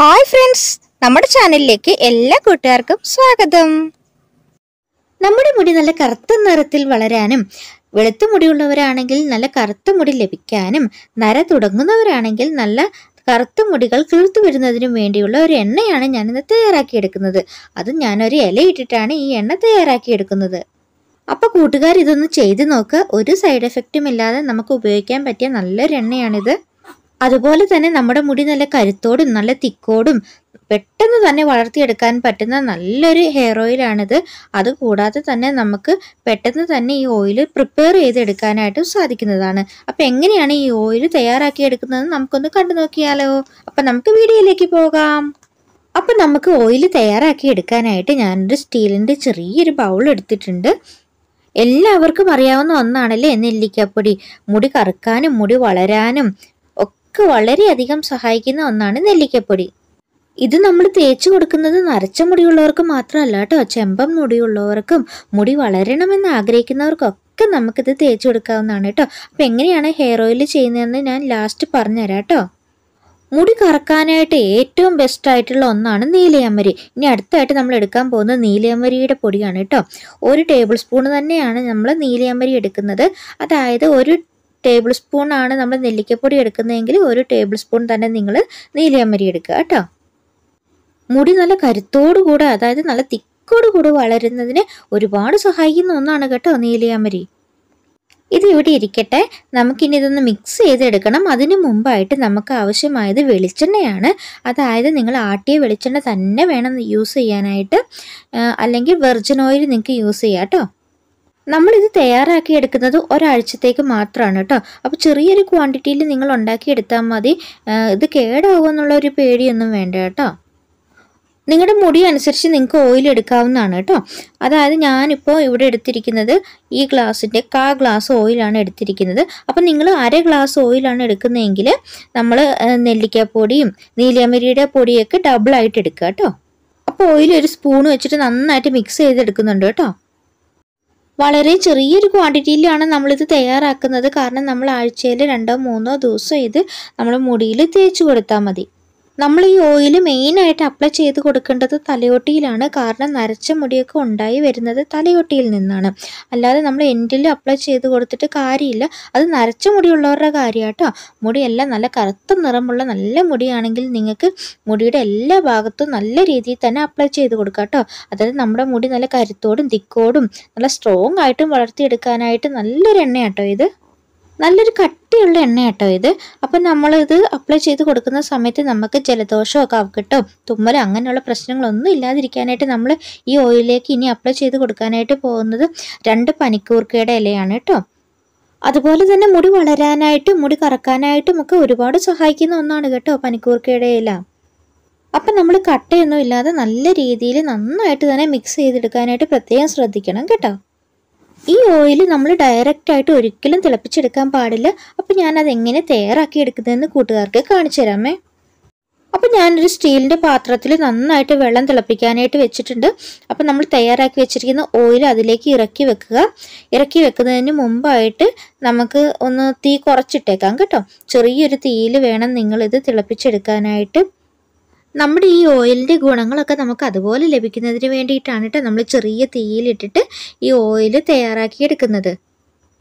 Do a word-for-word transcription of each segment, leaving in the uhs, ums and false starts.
Hi friends, നമ്മുടെ ചാനലിലേക്ക് എല്ലാ കൂട്ടുകാർക്കും സ്വാഗതം. നമ്മുടെ മുടി നല്ല കറുത്ത നിറത്തിൽ വളരാനും വെളുത്ത മുടിയുള്ളവരാണെങ്കിൽ നല്ല കറുത്ത മുടി ലഭിക്കാനും നര തുടങ്ങുന്നവരാണെങ്കിൽ നല്ല കറുത്ത മുടികൾ കിഴുത്തു വരുന്നതിനു വേണ്ടിയുള്ള ഒരു എണ്ണയാണ് ഞാൻ ഇന്ന് തയ്യാറാക്കി എടുക്കുന്നത്. അത് ഞാൻ ഒരു ഇല ഇട്ടിട്ടാണ് ഈ എണ്ണ തയ്യാറാക്കി എടുക്കുന്നത്. അപ്പോൾ കൂട്ടുകാർ ഇതൊന്ന് ചെയ്തു നോക്കുക. ഒരു സൈഡ് എഫക്റ്റും ഇല്ലാതെ നമുക്ക് ഉപയോഗിക്കാൻ പറ്റിയ നല്ലൊരു എണ്ണയാണിത്. അതുപോലെ തന്നെ നമ്മുടെ മുടി നല്ല കരുത്തോടും നല്ല തിക്കോടും പെട്ടെന്ന് തന്നെ വളർത്തിയെടുക്കാൻ പറ്റുന്ന നല്ലൊരു ഹെയർ ഓയിലാണിത്. അതുകൂടാതെ തന്നെ നമുക്ക് പെട്ടെന്ന് തന്നെ ഈ ഓയിൽ പ്രിപ്പയർ ചെയ്തെടുക്കാനായിട്ടും സാധിക്കുന്നതാണ്. അപ്പം എങ്ങനെയാണ് ഈ ഓയിൽ തയ്യാറാക്കിയെടുക്കുന്നതെന്ന് നമുക്കൊന്ന് കണ്ടു നോക്കിയാലോ. അപ്പം നമുക്ക് വീഡിയോയിലേക്ക് പോകാം. അപ്പം നമുക്ക് ഓയിൽ തയ്യാറാക്കിയെടുക്കാനായിട്ട് ഞാനൊരു സ്റ്റീലിൻ്റെ ചെറിയൊരു ബൗൾ എടുത്തിട്ടുണ്ട്. എല്ലാവർക്കും അറിയാവുന്ന ഒന്നാണല്ലേ നെല്ലിക്കപ്പൊടി. മുടി കറുക്കാനും മുടി വളരാനും ഒക്കെ വളരെയധികം സഹായിക്കുന്ന ഒന്നാണ് നെല്ലിക്കപ്പൊടി. ഇത് നമ്മൾ തേച്ചു കൊടുക്കുന്നത് നരച്ച മുടിയുള്ളവർക്ക് മാത്രമല്ല കേട്ടോ, ചെമ്പം മുടിയുള്ളവർക്കും മുടി വളരണമെന്ന് ആഗ്രഹിക്കുന്നവർക്കൊക്കെ നമുക്കിത് തേച്ചു കൊടുക്കാവുന്നതാണ് കേട്ടോ. അപ്പം എങ്ങനെയാണ് ഹെയർ ഓയിൽ ചെയ്യുന്നതെന്ന് ഞാൻ ലാസ്റ്റ് പറഞ്ഞുതരാം കേട്ടോ. മുടി കറക്കാനായിട്ട് ഏറ്റവും ബെസ്റ്റ് ആയിട്ടുള്ള ഒന്നാണ് നീലയമരി. ഇനി അടുത്തായിട്ട് നമ്മൾ എടുക്കാൻ പോകുന്ന നീലയമരിയുടെ പൊടിയാണ് കേട്ടോ. ഒരു ടേബിൾ സ്പൂൺ തന്നെയാണ് നമ്മൾ നീലയമരി എടുക്കുന്നത്. അതായത് ഒരു ടേബിൾ സ്പൂൺ ആണ് നമ്മൾ നെല്ലിക്കപ്പൊടി എടുക്കുന്നതെങ്കിൽ ഒരു ടേബിൾ സ്പൂൺ തന്നെ നിങ്ങൾ നീലയമരി എടുക്കുക കേട്ടോ. മുടി നല്ല കരുത്തോടുകൂടെ, അതായത് നല്ല തിക്കോടുകൂടെ വളരുന്നതിന് ഒരുപാട് സഹായിക്കുന്ന ഒന്നാണ് കേട്ടോ നീലയമരി. ഇത് ഇവിടെ ഇരിക്കട്ടെ, നമുക്കിനി ഇതൊന്ന് മിക്സ് ചെയ്തെടുക്കണം. അതിന് മുമ്പായിട്ട് നമുക്ക് ആവശ്യമായത് വെളിച്ചെണ്ണയാണ്. അതായത് നിങ്ങൾ ആട്ടിയ വെളിച്ചെണ്ണ തന്നെ വേണം യൂസ് ചെയ്യാനായിട്ട്, അല്ലെങ്കിൽ വെർജിൻ ഓയിൽ നിങ്ങൾക്ക് യൂസ് ചെയ്യാം കേട്ടോ. നമ്മളിത് തയ്യാറാക്കി എടുക്കുന്നത് ഒരാഴ്ചത്തേക്ക് മാത്രമാണ് കേട്ടോ. അപ്പോൾ ചെറിയൊരു ക്വാണ്ടിറ്റിയിൽ നിങ്ങൾ ഉണ്ടാക്കിയെടുത്താൽ മതി. ഇത് കേടാവുമെന്നുള്ളൊരു പേടിയൊന്നും വേണ്ട കേട്ടോ. നിങ്ങളുടെ മുടി അനുസരിച്ച് നിങ്ങൾക്ക് ഓയിൽ എടുക്കാവുന്നതാണ് കേട്ടോ. അതായത് ഞാനിപ്പോൾ ഇവിടെ എടുത്തിരിക്കുന്നത് ഈ ഗ്ലാസിൻ്റെ കാ ഗ്ലാസ് ഓയിലാണ് എടുത്തിരിക്കുന്നത്. അപ്പം നിങ്ങൾ അര ഗ്ലാസ് ഓയിലാണ് എടുക്കുന്നതെങ്കിൽ നമ്മൾ നെല്ലിക്കാപ്പൊടിയും നീലയമരിയുടെ പൊടിയൊക്കെ ഡബിളായിട്ട് എടുക്കുക കേട്ടോ. അപ്പോൾ ഓയിൽ ഒരു സ്പൂൺ വെച്ചിട്ട് നന്നായിട്ട് മിക്സ് ചെയ്തെടുക്കുന്നുണ്ട് കേട്ടോ. വളരെ ചെറിയൊരു ക്വാണ്ടിറ്റിയിലാണ് നമ്മളിത് തയ്യാറാക്കുന്നത്. കാരണം നമ്മൾ ആഴ്ചയിൽ രണ്ടോ മൂന്നോ ദിവസം ഇത് നമ്മൾ മുടിയിൽ തേച്ച് കൊടുത്താൽ മതി. നമ്മൾ ഈ ഓയിൽ മെയിനായിട്ട് അപ്ലൈ ചെയ്ത് കൊടുക്കേണ്ടത് തലയോട്ടിയിലാണ്. കാരണം നരച്ച മുടിയൊക്കെ ഉണ്ടായി വരുന്നത് തലയോട്ടിയിൽ നിന്നാണ്. അല്ലാതെ നമ്മൾ എൻഡിൽ അപ്ലൈ ചെയ്ത് കൊടുത്തിട്ട് കാര്യമില്ല. അത് നരച്ച മുടിയുള്ളവരുടെ കാര്യമാട്ടോ. മുടിയെല്ലാം നല്ല കറുത്ത നിറമുള്ള നല്ല മുടിയാണെങ്കിൽ നിങ്ങൾക്ക് മുടിയുടെ എല്ലാ ഭാഗത്തും നല്ല രീതിയിൽ തന്നെ അപ്ലൈ ചെയ്ത് കൊടുക്കാം കേട്ടോ. അതായത് നമ്മുടെ മുടി നല്ല കരുത്തോടും തിക്കോടും നല്ല സ്ട്രോങ് ആയിട്ടും വളർത്തിയെടുക്കാനായിട്ട് നല്ലൊരു എണ്ണയാട്ടോ ഇത്. നല്ലൊരു കട്ടിയുള്ള എണ്ണ കേട്ടോ ഇത്. അപ്പം നമ്മളിത് അപ്ലൈ ചെയ്ത് കൊടുക്കുന്ന സമയത്ത് നമുക്ക് ജലദോഷമോ കഫക്കെട്ടോ തുമ്മലോ അങ്ങനെയുള്ള പ്രശ്നങ്ങളൊന്നും ഇല്ലാതിരിക്കാനായിട്ട് നമ്മൾ ഈ ഓയിലിലേക്ക് ഇനി അപ്ലൈ ചെയ്ത് കൊടുക്കാനായിട്ട് പോകുന്നത് രണ്ട് പനിക്കൂർക്കയുടെ ഇലയാണ് കേട്ടോ. അതുപോലെ തന്നെ മുടി വളരാനായിട്ടും മുടി കറക്കാനായിട്ടും ഒക്കെ ഒരുപാട് സഹായിക്കുന്ന ഒന്നാണ് കേട്ടോ പനിക്കൂർക്കയുടെ ഇല. അപ്പം നമ്മൾ കട്ടയൊന്നും ഇല്ലാതെ നല്ല രീതിയിൽ നന്നായിട്ട് തന്നെ മിക്സ് ചെയ്തെടുക്കാനായിട്ട് പ്രത്യേകം ശ്രദ്ധിക്കണം കേട്ടോ. ഈ ഓയിൽ നമ്മൾ ഡയറക്റ്റായിട്ട് ഒരിക്കലും തിളപ്പിച്ചെടുക്കാൻ പാടില്ല. അപ്പം ഞാനത് എങ്ങനെ തയ്യാറാക്കി എടുക്കുന്നതെന്ന് കൂട്ടുകാർക്ക് കാണിച്ചു തരാമേ. അപ്പം ഞാനൊരു സ്റ്റീലിൻ്റെ പാത്രത്തിൽ നന്നായിട്ട് വെള്ളം തിളപ്പിക്കാനായിട്ട് വെച്ചിട്ടുണ്ട്. അപ്പം നമ്മൾ തയ്യാറാക്കി വെച്ചിരിക്കുന്ന ഓയിൽ അതിലേക്ക് ഇറക്കി വെക്കുക. ഇറക്കി വെക്കുന്നതിന് മുമ്പായിട്ട് നമുക്ക് ഒന്ന് തീ കുറച്ചിട്ടേക്കാം കേട്ടോ. ചെറിയൊരു തീയിൽ വേണം നിങ്ങളിത് തിളപ്പിച്ചെടുക്കാനായിട്ട്. നമ്മുടെ ഈ ഓയിലിൻ്റെ ഗുണങ്ങളൊക്കെ നമുക്ക് അതുപോലെ ലഭിക്കുന്നതിന് വേണ്ടിയിട്ടാണ് കേട്ടോ നമ്മൾ ചെറിയ തീയിലിട്ടിട്ട് ഈ ഓയിൽ തയ്യാറാക്കിയെടുക്കുന്നത്.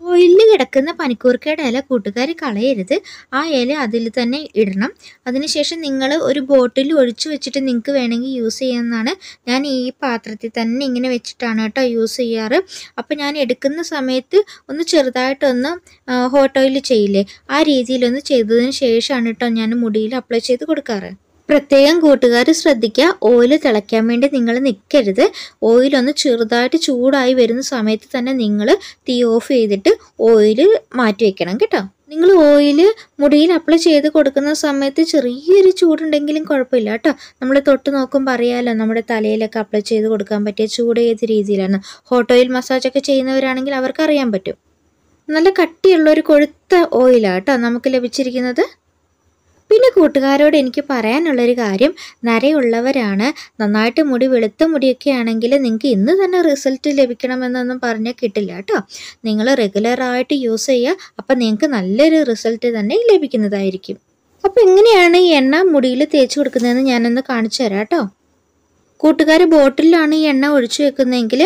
ഓയിലിൽ കിടക്കുന്ന പനിക്കൂർക്കയുടെ ഇല കൂട്ടുകാർ കളയരുത്. ആ ഇല അതിൽ തന്നെ ഇടണം. അതിനുശേഷം നിങ്ങൾ ഒരു ബോട്ടിൽ ഒഴിച്ചു വെച്ചിട്ട് നിങ്ങൾക്ക് വേണമെങ്കിൽ യൂസ് ചെയ്യാവുന്നതാണ്. ഞാൻ ഈ പാത്രത്തിൽ തന്നെ ഇങ്ങനെ വെച്ചിട്ടാണ് കേട്ടോ യൂസ് ചെയ്യാറ്. അപ്പോൾ ഞാൻ എടുക്കുന്ന സമയത്ത് ഒന്ന് ചെറുതായിട്ടൊന്ന് ഹോട്ട് ഓയിൽ ചെയ്യില്ലേ, ആ രീതിയിലൊന്ന് ചെയ്തതിന് ശേഷമാണ് കേട്ടോ ഞാൻ മുടിയിൽ അപ്ലൈ ചെയ്ത് കൊടുക്കാറ്. പ്രത്യേകം കൂട്ടുകാർ ശ്രദ്ധിക്കുക, ഓയിൽ തിളയ്ക്കാൻ വേണ്ടി നിങ്ങൾ നിൽക്കരുത്. ഓയിലൊന്ന് ചെറുതായിട്ട് ചൂടായി വരുന്ന സമയത്ത് തന്നെ നിങ്ങൾ തീ ഓഫ് ചെയ്തിട്ട് ഓയിൽ മാറ്റി വയ്ക്കണം കേട്ടോ. നിങ്ങൾ ഓയിൽ മുടിയിൽ അപ്ലൈ ചെയ്ത് കൊടുക്കുന്ന സമയത്ത് ചെറിയൊരു ചൂടുണ്ടെങ്കിലും കുഴപ്പമില്ല കേട്ടോ. നമ്മൾ തൊട്ട് നോക്കുമ്പോൾ അറിയാമല്ലോ നമ്മുടെ തലയിലൊക്കെ അപ്ലൈ ചെയ്ത് കൊടുക്കാൻ പറ്റിയ ചൂട് ഏത് രീതിയിലാണ്. ഹോട്ട് ഓയിൽ മസാജൊക്കെ ചെയ്യുന്നവരാണെങ്കിൽ അവർക്കറിയാൻ പറ്റും. നല്ല കട്ടിയുള്ളൊരു കൊഴുത്ത ഓയിലാണ് കേട്ടോ നമുക്ക് ലഭിച്ചിരിക്കുന്നത്. പിന്നെ കൂട്ടുകാരോട് എനിക്ക് പറയാനുള്ളൊരു കാര്യം, നരയുള്ളവരാണ്, നന്നായിട്ട് മുടി വെളുത്ത മുടിയൊക്കെ ആണെങ്കിൽ നിങ്ങൾക്ക് ഇന്ന് തന്നെ റിസൾട്ട് ലഭിക്കണമെന്നൊന്നും പറഞ്ഞാൽ കിട്ടില്ല കേട്ടോ. നിങ്ങൾ റെഗുലറായിട്ട് യൂസ് ചെയ്യുക. അപ്പം നിങ്ങൾക്ക് നല്ലൊരു റിസൾട്ട് തന്നെ ലഭിക്കുന്നതായിരിക്കും. അപ്പോൾ എങ്ങനെയാണ് ഈ എണ്ണ മുടിയിൽ തേച്ച് കൊടുക്കുന്നതെന്ന് ഞാനൊന്ന് കാണിച്ചു തരാം കേട്ടോ. കൂട്ടുകാർ, ബോട്ടിലാണ് ഈ എണ്ണ ഒഴിച്ചു വെക്കുന്നതെങ്കിൽ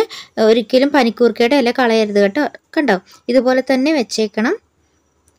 ഒരിക്കലും പനിക്കൂർക്കയുടെ ഇല കളയരുത് കേട്ടോ. കണ്ടോ, ഇതുപോലെ തന്നെ വെച്ചേക്കണം.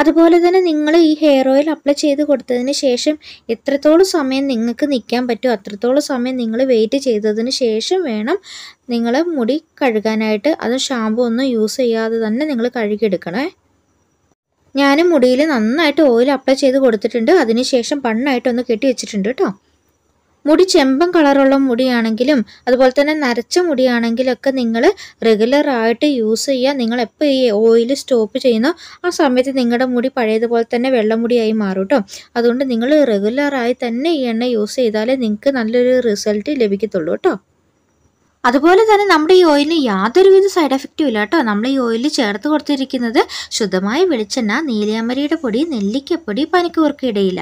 അതുപോലെ തന്നെ നിങ്ങൾ ഈ ഹെയർ ഓയിൽ അപ്ലൈ ചെയ്ത് കൊടുത്തതിന് ശേഷം എത്രത്തോളം സമയം നിങ്ങൾക്ക് നിൽക്കാൻ പറ്റുമോ അത്രത്തോളം സമയം നിങ്ങൾ വെയിറ്റ് ചെയ്തതിന് ശേഷം വേണം നിങ്ങൾ മുടി കഴുകാനായിട്ട്. അത് ഷാമ്പു ഒന്നും യൂസ് ചെയ്യാതെ തന്നെ നിങ്ങൾ കഴുകിയെടുക്കണേ. ഞാൻ മുടിയിൽ നന്നായിട്ട് ഓയിൽ അപ്ലൈ ചെയ്ത് കൊടുത്തിട്ടുണ്ട്, അതിനുശേഷം പണ്ണായിട്ടൊന്ന് കെട്ടി വെച്ചിട്ടുണ്ട് കേട്ടോ. മുടി ചെമ്പൻ കളറുള്ള മുടിയാണെങ്കിലും അതുപോലെ തന്നെ നരച്ച മുടിയാണെങ്കിലൊക്കെ നിങ്ങൾ റെഗുലറായിട്ട് യൂസ് ചെയ്യുക. നിങ്ങൾ എപ്പോൾ ഈ ഓയിൽ സ്റ്റോപ്പ് ചെയ്യുന്നോ ആ സമയത്ത് നിങ്ങളുടെ മുടി പഴയതുപോലെ തന്നെ വെള്ളമുടിയായി മാറും കേട്ടോ. അതുകൊണ്ട് നിങ്ങൾ റെഗുലറായി തന്നെ ഈ എണ്ണ യൂസ് ചെയ്താലേ നിങ്ങൾക്ക് നല്ലൊരു റിസൾട്ട് ലഭിക്കത്തുള്ളൂ കേട്ടോ. അതുപോലെ തന്നെ നമ്മുടെ ഈ ഓയിലിന് യാതൊരുവിധ സൈഡ് എഫക്റ്റും ഇല്ല കേട്ടോ. നമ്മൾ ഈ ഓയിലിൽ ചേർത്ത് കൊടുത്തിരിക്കുന്നത് ശുദ്ധമായ വെളിച്ചെണ്ണ, നീലിയമരിയുടെ പൊടി, നെല്ലിക്കപ്പൊടി, പനിക്കൂർക്കയുടെ ഇല.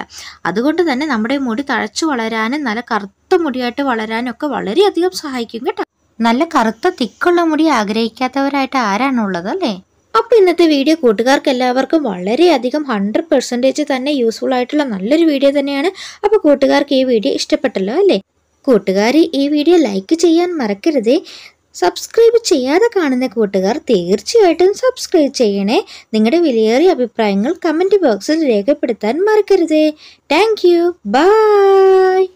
അതുകൊണ്ട് തന്നെ നമ്മുടെ മുടി തഴച്ചു വളരാനും നല്ല കറുത്ത മുടിയായിട്ട് വളരാനൊക്കെ വളരെയധികം സഹായിക്കും കേട്ടോ. നല്ല കറുത്ത തിക്കുള്ള മുടി ആഗ്രഹിക്കാത്തവരായിട്ട് ആരാണുള്ളത് അല്ലേ? അപ്പോൾ ഇന്നത്തെ വീഡിയോ കൂട്ടുകാർക്ക് എല്ലാവർക്കും വളരെയധികം ഹൺഡ്രഡ് പെർസെൻറ്റേജ് തന്നെ യൂസ്ഫുൾ ആയിട്ടുള്ള നല്ലൊരു വീഡിയോ തന്നെയാണ്. അപ്പോൾ കൂട്ടുകാർക്ക് ഈ വീഡിയോ ഇഷ്ടപ്പെട്ടല്ലോ അല്ലേ? കൂട്ടുകാർ, ഈ വീഡിയോ ലൈക്ക് ചെയ്യാൻ മറക്കരുതേ. സബ്സ്ക്രൈബ് ചെയ്യാതെ കാണുന്ന കൂട്ടുകാർ തീർച്ചയായിട്ടും സബ്സ്ക്രൈബ് ചെയ്യണേ. നിങ്ങളുടെ വിലയേറിയ അഭിപ്രായങ്ങൾ കമൻറ്റ് ബോക്സിൽ രേഖപ്പെടുത്താൻ മറക്കരുതേ. Thank you. ബൈ.